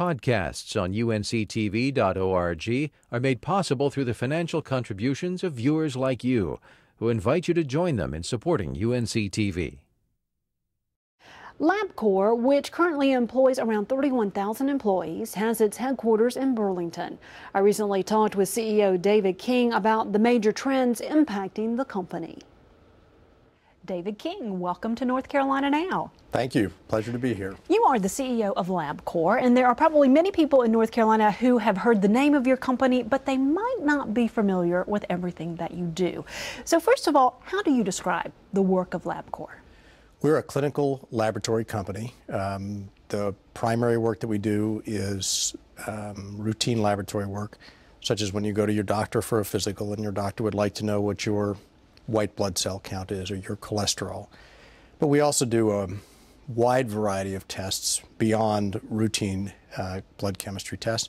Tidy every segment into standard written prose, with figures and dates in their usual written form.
Podcasts on UNC-TV.org are made possible through the financial contributions of viewers like you, who invite you to join them in supporting UNC-TV. LabCorp, which currently employs around 31,000 employees, has its headquarters in Burlington. I recently talked with CEO David King about the major trends impacting the company. David King, welcome to North Carolina Now. Thank you. Pleasure to be here. You are the CEO of LabCorp, and there are probably many people in North Carolina who have heard the name of your company, but they might not be familiar with everything that you do. So first of all, how do you describe the work of LabCorp? We're a clinical laboratory company. The primary work that we do is routine laboratory work, such as when you go to your doctor for a physical and your doctor would like to know what your white blood cell count is or your cholesterol. But we also do a wide variety of tests beyond routine blood chemistry tests.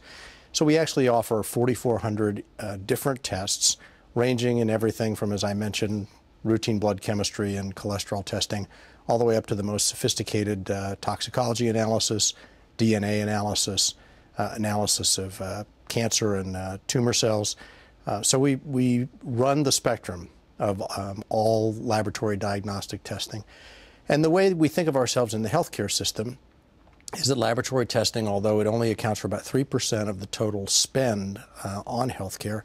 So we actually offer 4,400 different tests, ranging in everything from, as I mentioned, routine blood chemistry and cholesterol testing, all the way up to the most sophisticated toxicology analysis, DNA analysis, analysis of cancer and tumor cells. So we run the spectrum of all laboratory diagnostic testing. And the way we think of ourselves in the healthcare system is that laboratory testing, although it only accounts for about 3% of the total spend on healthcare,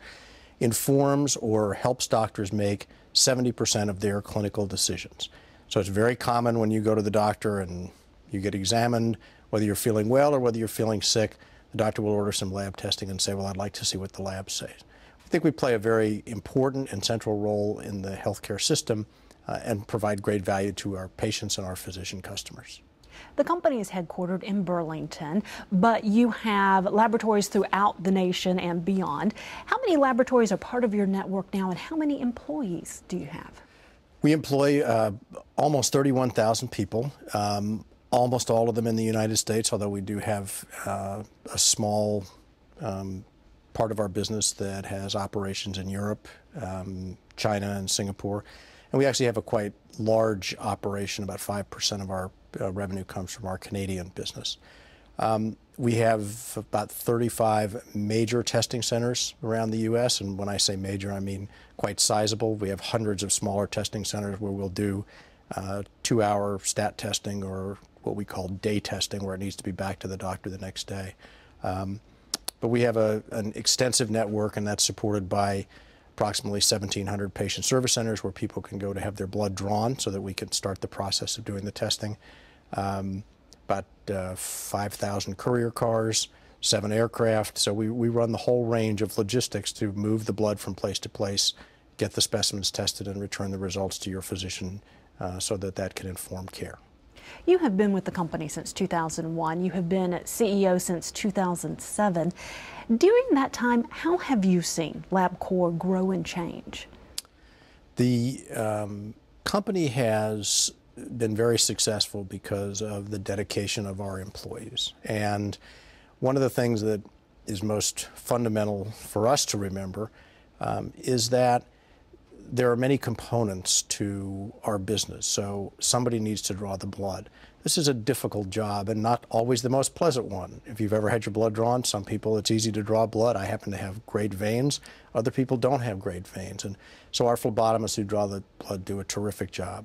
informs or helps doctors make 70% of their clinical decisions. So it's very common when you go to the doctor and you get examined, whether you're feeling well or whether you're feeling sick, the doctor will order some lab testing and say, well, I'd like to see what the lab says. I think we play a very important and central role in the healthcare system and provide great value to our patients and our physician customers. The company is headquartered in Burlington, but you have laboratories throughout the nation and beyond. How many laboratories are part of your network now, and how many employees do you have? We employ almost 31,000 people, almost all of them in the United States, although we do have a small part of our business that has operations in Europe, China, and Singapore. And we actually have a quite large operation. About 5% of our revenue comes from our Canadian business. We have about 35 major testing centers around the U.S., and when I say major, I mean quite sizable. We have hundreds of smaller testing centers where we'll do 2-hour stat testing, or what we call day testing, where it needs to be back to the doctor the next day. But we have an extensive network, and that's supported by approximately 1,700 patient service centers where people can go to have their blood drawn so that we can start the process of doing the testing. About 5,000 courier cars, 7 aircraft. So we run the whole range of logistics to move the blood from place to place, get the specimens tested, and return the results to your physician so that that can inform care. You have been with the company since 2001. You have been CEO since 2007. During that time, how have you seen LabCorp grow and change? The company has been very successful because of the dedication of our employees. And one of the things that is most fundamental for us to remember is that there are many components to our business. So somebody needs to draw the blood. This is a difficult job and not always the most pleasant one. If you've ever had your blood drawn, some people it's easy to draw blood. I happen to have great veins. Other people don't have great veins. And so our phlebotomists who draw the blood do a terrific job.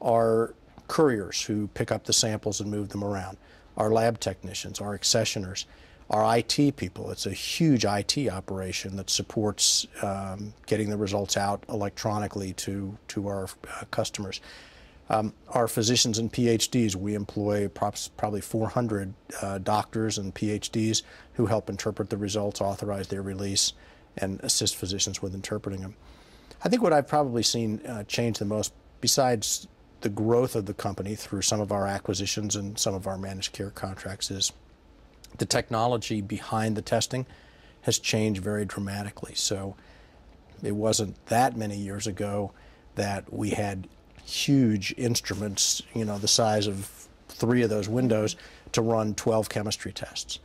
Our couriers who pick up the samples and move them around. Our lab technicians, our accessioners, our IT people. It's a huge IT operation that supports getting the results out electronically to our customers. Our physicians and PhDs, we employ probably 400 doctors and PhDs who help interpret the results, authorize their release, and assist physicians with interpreting them. I think what I've probably seen change the most, besides the growth of the company through some of our acquisitions and some of our managed care contracts, is the technology behind the testing has changed very dramatically. So it wasn't that many years ago that we had huge instruments, you know, the size of 3 of those windows to run 12 chemistry tests.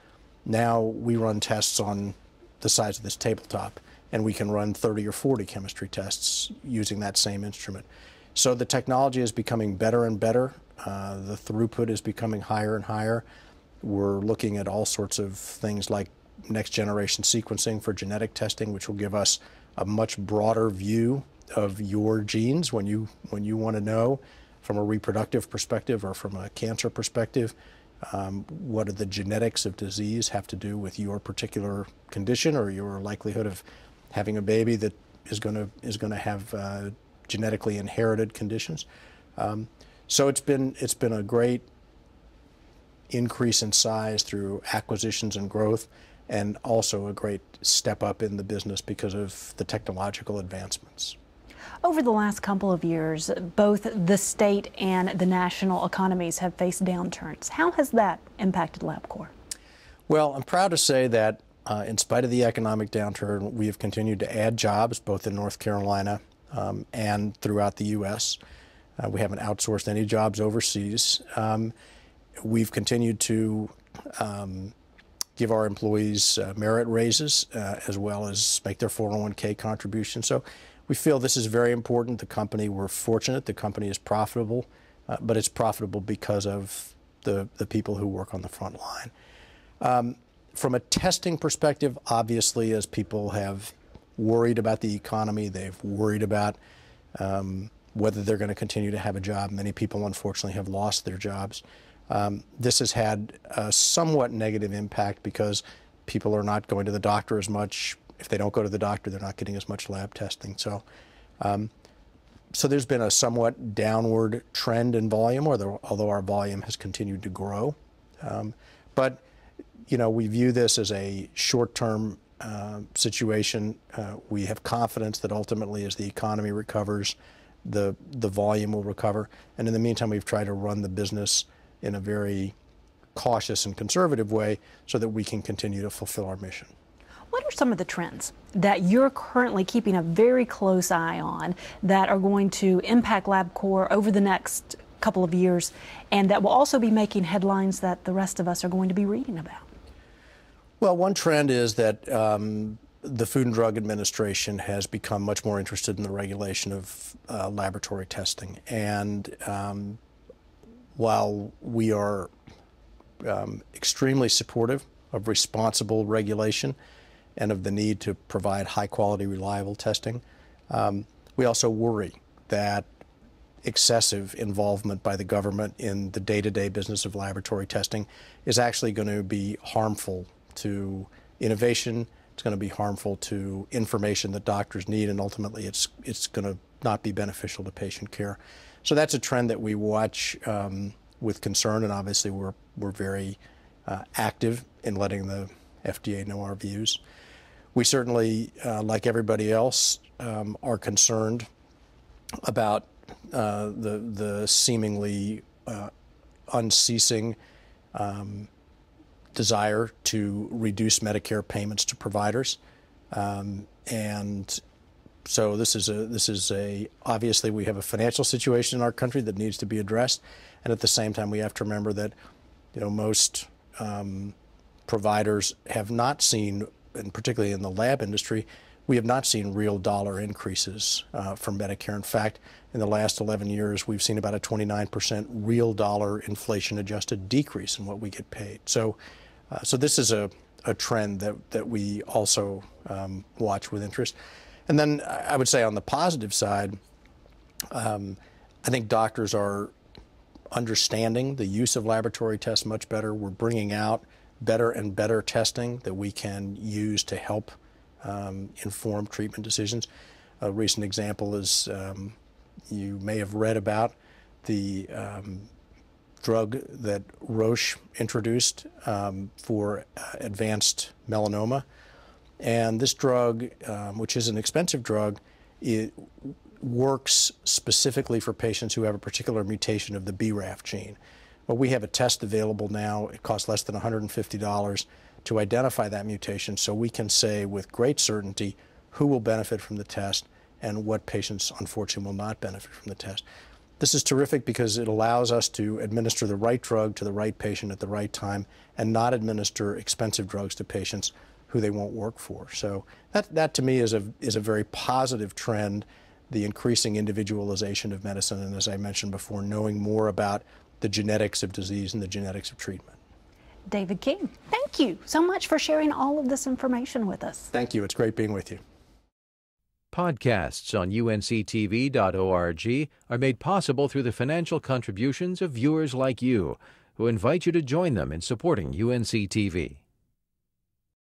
Now we run tests on the size of this tabletop, and we can run 30 or 40 chemistry tests using that same instrument. So the technology is becoming better and better. The throughput is becoming higher and higher. We're looking at all sorts of things like next generation sequencing for genetic testing, which will give us a much broader view of your genes when you want to know from a reproductive perspective or from a cancer perspective, what do the genetics of disease have to do with your particular condition or your likelihood of having a baby that is going to have genetically inherited conditions. So it's been a great increase in size through acquisitions and growth, and also a great step up in the business because of the technological advancements. Over the last couple of years, both the state and the national economies have faced downturns. How has that impacted LabCorp? Well, I'm proud to say that in spite of the economic downturn, we have continued to add jobs both in North Carolina and throughout the U.S. We haven't outsourced any jobs overseas. We've continued to give our employees merit raises as well as make their 401k contributions. So we feel this is very important. The company, we're fortunate, the company is profitable, but it's profitable because of the people who work on the front line. From a testing perspective, obviously, as people have worried about the economy, they've worried about whether they're going to continue to have a job. Many people, unfortunately, have lost their jobs. This has had a somewhat negative impact because people are not going to the doctor as much. If they don't go to the doctor, they're not getting as much lab testing. So, so there's been a somewhat downward trend in volume, although our volume has continued to grow. But you know, we view this as a short-term situation. We have confidence that ultimately, as the economy recovers, the volume will recover. And in the meantime, we've tried to run the business in a very cautious and conservative way so that we can continue to fulfill our mission. What are some of the trends that you're currently keeping a very close eye on that are going to impact LabCorp over the next couple of years and that will also be making headlines that the rest of us are going to be reading about? Well, one trend is that the Food and Drug Administration has become much more interested in the regulation of laboratory testing. And while we are extremely supportive of responsible regulation and of the need to provide high-quality, reliable testing, we also worry that excessive involvement by the government in the day-to-day business of laboratory testing is actually going to be harmful to innovation. It's going to be harmful to information that doctors need, and ultimately it's going to not be beneficial to patient care. So that's a trend that we watch with concern, and obviously we're very active in letting the FDA know our views. We certainly, like everybody else, are concerned about the seemingly unceasing desire to reduce Medicare payments to providers, and so this is obviously we have a financial situation in our country that needs to be addressed, and at the same time we have to remember that, you know, most providers have not seen, and particularly in the lab industry, we have not seen real dollar increases from Medicare. In fact, in the last 11 years, we've seen about a 29% real dollar inflation-adjusted decrease in what we get paid. So, so this is a trend that we also watch with interest. And then I would say on the positive side, I think doctors are understanding the use of laboratory tests much better. We're bringing out better and better testing that we can use to help inform treatment decisions. A recent example is you may have read about the drug that Roche introduced for advanced melanoma. And this drug, which is an expensive drug, it works specifically for patients who have a particular mutation of the BRAF gene. Well, we have a test available now. It costs less than $150 to identify that mutation, so we can say with great certainty who will benefit from the test and what patients, unfortunately, will not benefit from the test. This is terrific because it allows us to administer the right drug to the right patient at the right time and not administer expensive drugs to patients who they won't work for. So that to me is a very positive trend, the increasing individualization of medicine, and as I mentioned before, knowing more about the genetics of disease and the genetics of treatment. David King, thank you so much for sharing all of this information with us. Thank you. It's great being with you. Podcasts on unctv.org are made possible through the financial contributions of viewers like you, who invite you to join them in supporting UNC-TV.